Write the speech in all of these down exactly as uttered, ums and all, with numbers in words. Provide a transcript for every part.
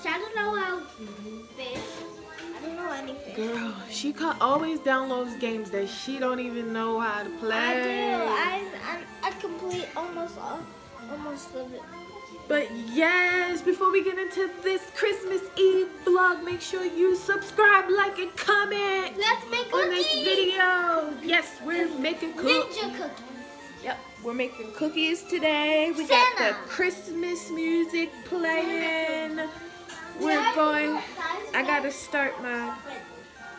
fish. I don't know how fish. I don't know any fish. Girl, she always downloads games that she don't even know how to play. I do. I, I, I complete almost all, almost of it. But yes, before we get into this Christmas Eve vlog, make sure you subscribe, like, and comment. Let's make cookies. On this video. Yes, we're making cookies. Ninja cookies. Yep, we're making cookies today. We Santa. Got the Christmas music playing. We're going, I gotta start my,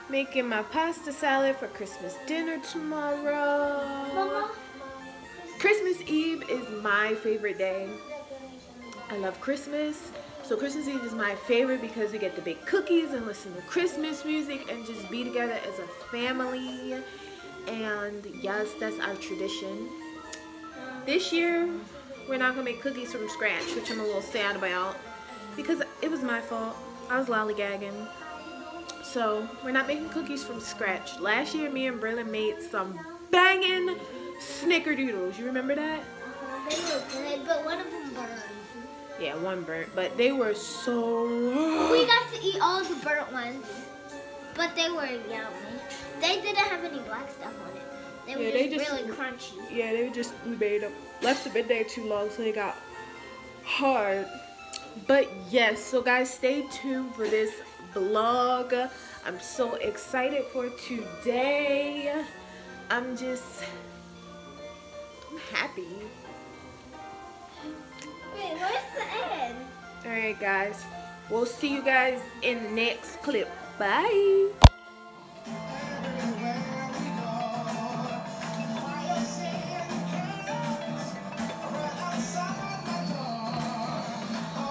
making my pasta salad for Christmas dinner tomorrow. Mama. Christmas Eve is my favorite day. I love Christmas, so Christmas Eve is my favorite because we get to bake cookies and listen to Christmas music and just be together as a family. And yes, that's our tradition. This year, we're not gonna make cookies from scratch, which I'm a little sad about because it was my fault. I was lollygagging. So we're not making cookies from scratch. Last year, me and Braylon made some banging snickerdoodles. You remember that? They were good, but one of them burned. Yeah, one burnt, but they were so... We got to eat all the burnt ones, but they were yummy. They didn't have any black stuff on it. They were yeah, just they really just, crunchy. Yeah, they just we made them, left them in there too long, so they got hard. But yes, so guys, stay tuned for this vlog. I'm so excited for today. I'm just... I'm happy. Wait, where's the end? Alright guys, we'll see you guys in the next clip. Bye!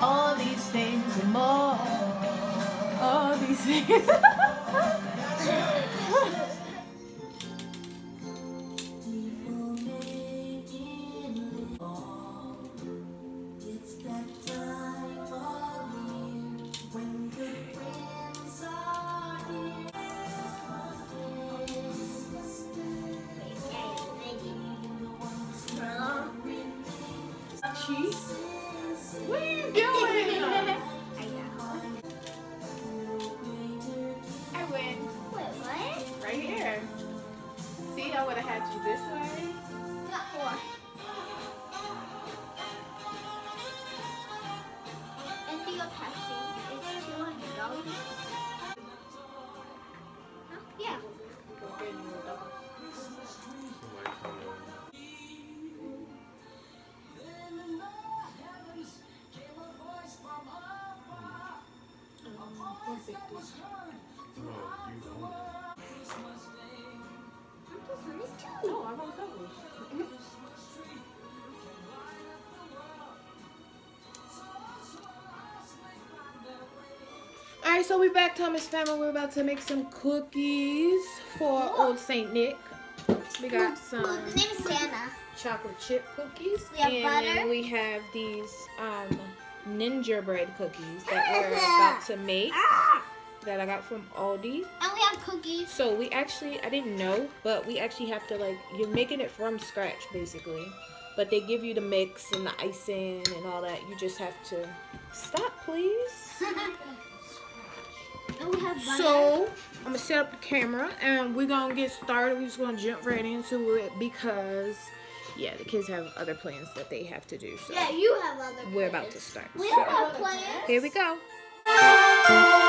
All these things and more. All these things. What are you doing? I know. I win. Wait, what? Right here. See, I would have had you this way. Not four. And you got Pepsi. It's two hundred dollars. Huh? Yeah. No, I want those. All right, so we're back, Thomas family. We're about to make some cookies for oh. Old Saint Nick. We got some His name is Santa. Chocolate chip cookies. We have and butter. Then we have these um, ninja bread cookies that ah. we're about to make. Ah. That I got from Aldi. And we have cookies. So we actually, I didn't know, but we actually have to like, you're making it from scratch basically. But they give you the mix and the icing and all that. You just have to stop, please. And we have so, I'm gonna set up the camera and we're gonna get started. We're just gonna jump right into it because, yeah, the kids have other plans that they have to do. So yeah, you have other plans. We're about to start. We so, have plans. Here we go. Bye.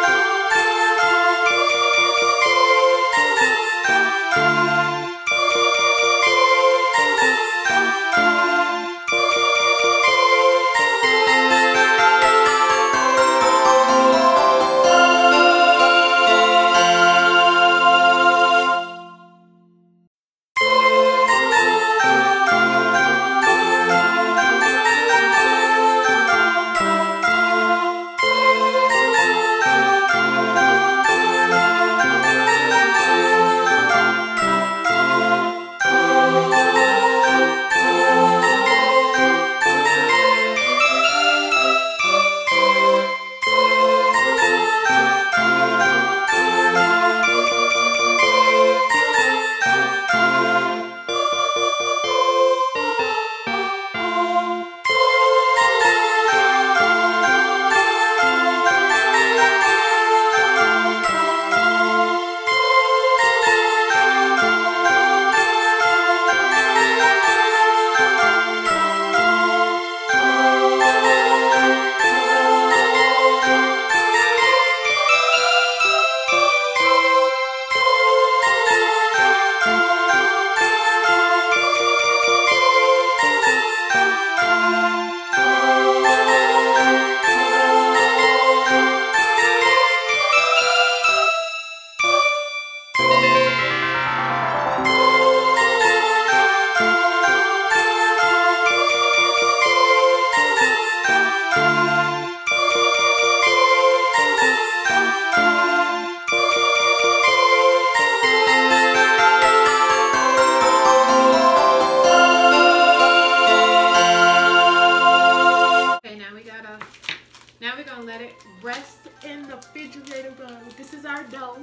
gonna let it rest in the refrigerator. This is our dough.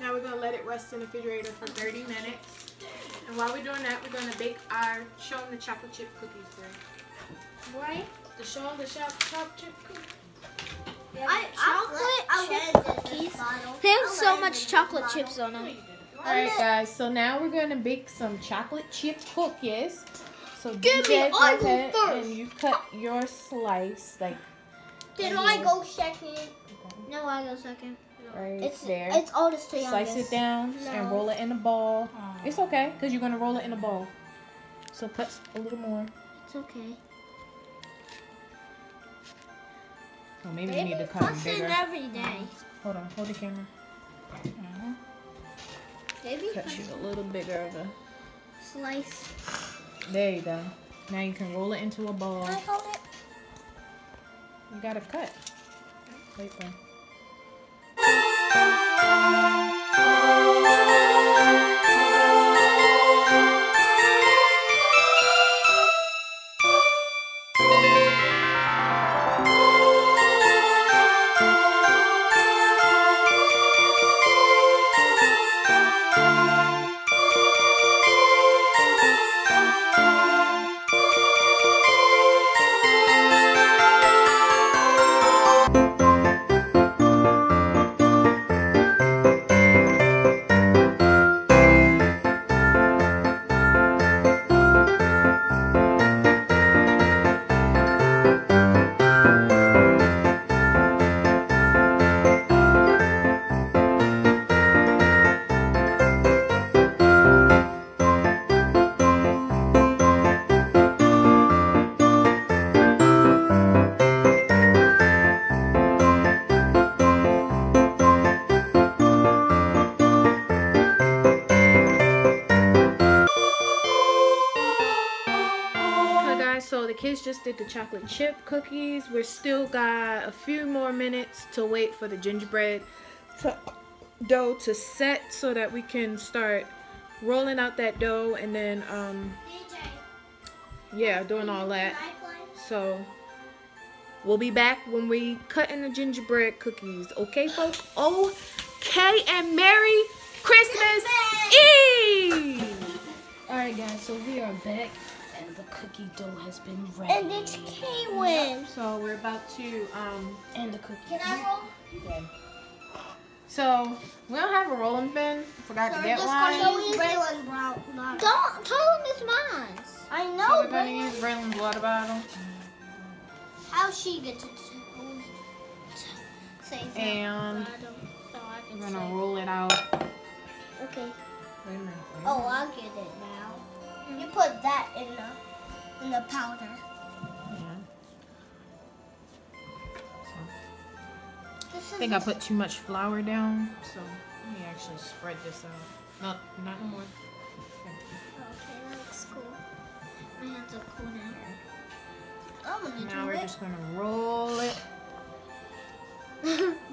Now we're gonna let it rest in the refrigerator for thirty minutes. And while we're doing that, we're gonna bake our show them the chocolate chip cookies there. Right? The show them the chocolate chip cookies. Yeah, I, I chocolate chip cookies. They have so much chocolate chips on them. Alright guys, so now we're gonna bake some chocolate chip cookies. So give me, I go first. And you cut your slice like. Did I go second? Okay. No, I go second. No. Right it's there. It's oldest to youngest. Slice it down no. and roll it in a ball. Oh. It's okay, cause you're gonna roll it in a ball. So cut a little more. It's okay. Well, maybe Baby, you need to cut it bigger. Every day. Hold on, hold the camera. Uh-huh. Baby, cut you a little bigger of a slice. There you go. Now you can roll it into a ball. Can I hold it? You gotta cut. Wait for So the kids just did the chocolate chip cookies. We're still got a few more minutes to wait for the gingerbread to, dough to set so that we can start rolling out that dough and then um yeah, doing all that. So we'll be back when we cut in the gingerbread cookies. Okay folks? Okay, and Merry Christmas Eve! Alright guys, so we are back. And the cookie dough has been ready. And it's Kaywin. So we're about to, um... and the cookie. Can I roll? You can. So, we don't have a rolling pin. Forgot so to get one. Don't tell him it's mine. I know, so we're going to use Braylon's water bottle. How she gets it to say that? And so we're going to roll it out. Okay. Wait a minute. Oh, I'll get it now. You put that in the in the powder. Yeah. So. I think I put too much flour down, so let me actually spread this out. No, not more. Okay, that looks cool. My hands are cool now. I'm gonna do it. Now we're just gonna roll it.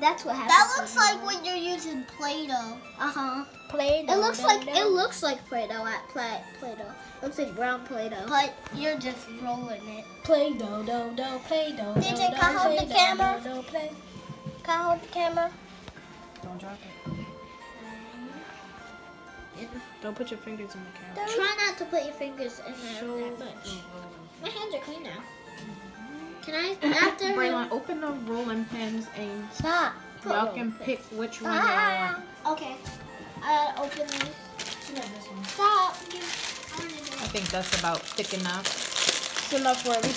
That's what happens. That looks like you. When you're using Play-Doh. Uh-huh. Play-Doh. It looks like it looks like Play-Doh at play Play-Doh. It looks like brown Play-Doh. But you're just rolling it. Play-Doh, doh, doh, Play-Doh. D J, can I hold the camera? Doh, play. Can I hold the camera? Don't drop it. Don't put your fingers in the camera. Try not to put your fingers in there so that much. My hands are clean now. Can I, after Braylon, open the rolling pins and Stop. y'all can pick which one ah. you want. Okay. I'll uh, open this. No, this one. Stop. I think that's about thick enough. It's enough for me.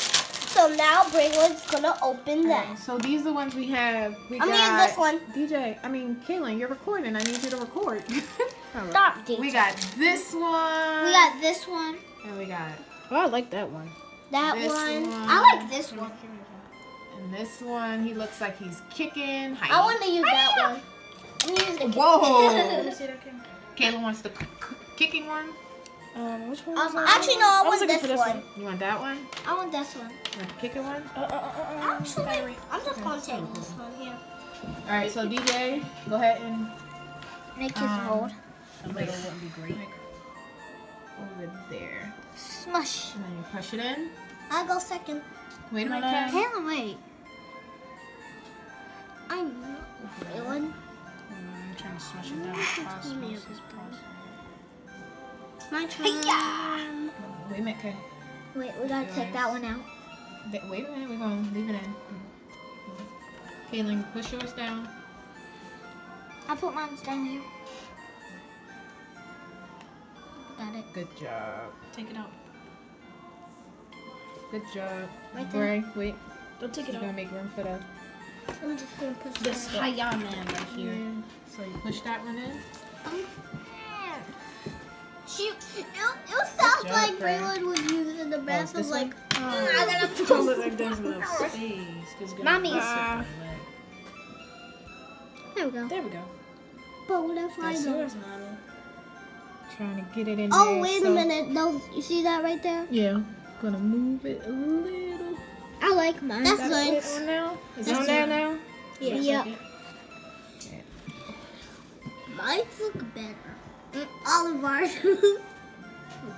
So now Braylon's gonna open that. Right, so these are the ones we have. We I'm got this one. D J, I mean, Kaylin, you're recording. I need you to record. Right. Stop, D J. We got this one. We got this one. And we got, oh, I like that one. That one. one. I like this one. And this one, he looks like he's kicking. Hi. I want to use Hi. that one. I'm gonna use the kick. Whoa! Kayla wants the kicking one. Um, which one? Um, actually, one? no. I, I want this, this one. one. You want that one? I want this one. You want the kicking one? Uh, uh, uh, uh, actually, I'm just gonna take mm-hmm. this one here. All right, so D J, go ahead and make his um, mold. A little would be great. Over there. Smush. And then you push it in. I'll go second. Wait a minute. Kaylin, wait. I'm not willing. I'm trying to smash it down fast. My turn. Wait a minute, okay. Wait, we gotta take that one out. Wait a minute, we're gonna leave it in. Kaylin, push yours down. I put mine down here. Got it. Good job. Take it out. Good job. Right there. Right, wait. Don't take it out. You're gonna make room for the. I'm just gonna push this Haya man right here. Yeah. So you push that one in. Um, she, it, it sounds job, like Braylon was using the bathroom oh, like. Oh. I gotta pull it like there's no space. Mommy. Uh, there we go. There we go. But what if I do? Trying to get it in oh, there. Oh wait so. a minute! Those, you see that right there? Yeah. Gonna move it a little. I like mine. That's good. Is it on now? Is it on there now? Yeah. Yep. Like yeah. Mine look better. Mm. All of ours.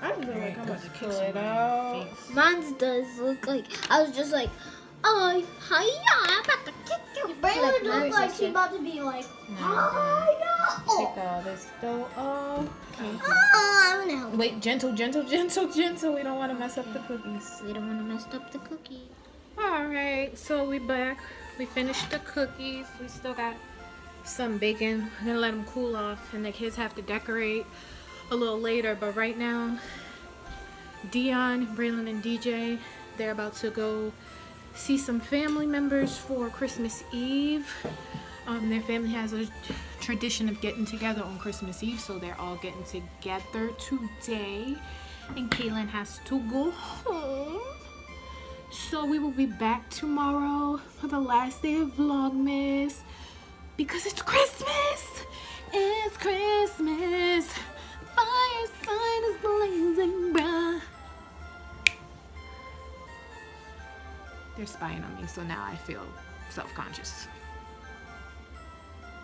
I feel like I'm gonna kill it out. Mine does look like I was just like, oh hi yeah, I'm about to kick you. Braylon looks like she's about to be like, hi yeah. Oh. Take all this dough off. Okay. Oh, I'm gonna help. Wait, gentle, gentle, gentle, gentle. We don't want to mess up the cookies. We don't want to mess up the cookies. All right, so we back. We finished the cookies. We still got some bacon. We're gonna let them cool off, and the kids have to decorate a little later. But right now, Dion, Braylon, and D J, they're about to go see some family members for Christmas Eve. Um, their family has a tradition of getting together on Christmas Eve, so they're all getting together today. And Kaylin has to go home. So we will be back tomorrow for the last day of Vlogmas because it's Christmas. It's Christmas. Fire sign is blazing, bruh. They're spying on me, so now I feel self-conscious.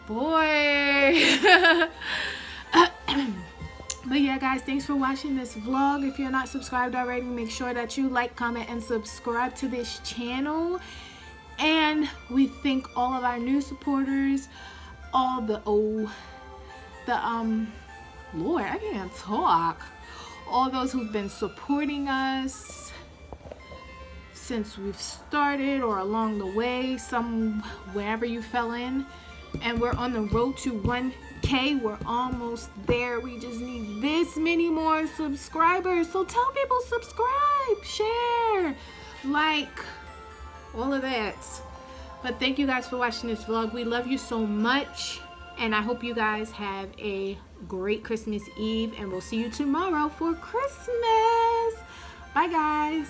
Boy. But yeah, guys, thanks for watching this vlog. If you're not subscribed already, make sure that you like, comment, and subscribe to this channel. And we thank all of our new supporters, all the oh, the um, Lord, I can't talk. All those who've been supporting us since we've started or along the way, some wherever you fell in. And we're on the road to one K. We're almost there. We just need this many more subscribers. So tell people, subscribe, share, like, all of that. But thank you guys for watching this vlog. We love you so much, and I hope you guys have a great Christmas Eve, and we'll see you tomorrow for Christmas. Bye guys.